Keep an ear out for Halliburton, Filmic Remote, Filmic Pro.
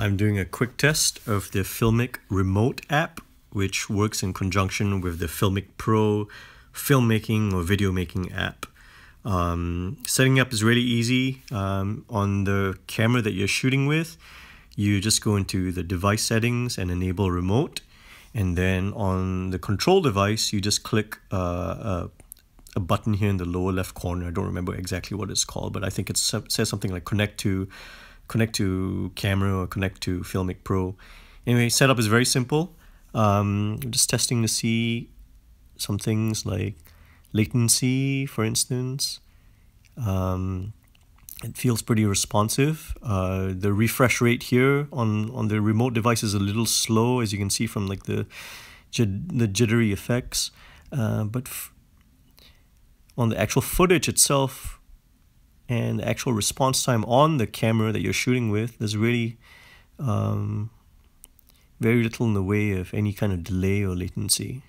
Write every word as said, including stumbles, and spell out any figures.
I'm doing a quick test of the Filmic Remote app, which works in conjunction with the Filmic Pro filmmaking or video making app. Um, setting up is really easy. Um, on the camera that you're shooting with, you just go into the device settings and enable remote. And then on the control device, you just click uh, a, a button here in the lower left corner. I don't remember exactly what it's called, but I think it says something like connect to connect to camera or connect to Filmic Pro. Anyway, setup is very simple. Um, I'm just testing to see some things like latency, for instance. Um, it feels pretty responsive. Uh, the refresh rate here on, on the remote device is a little slow, as you can see from like the, jit the jittery effects. Uh, but f on the actual footage itself and the actual response time on the camera that you're shooting with, there's really um, very little in the way of any kind of delay or latency.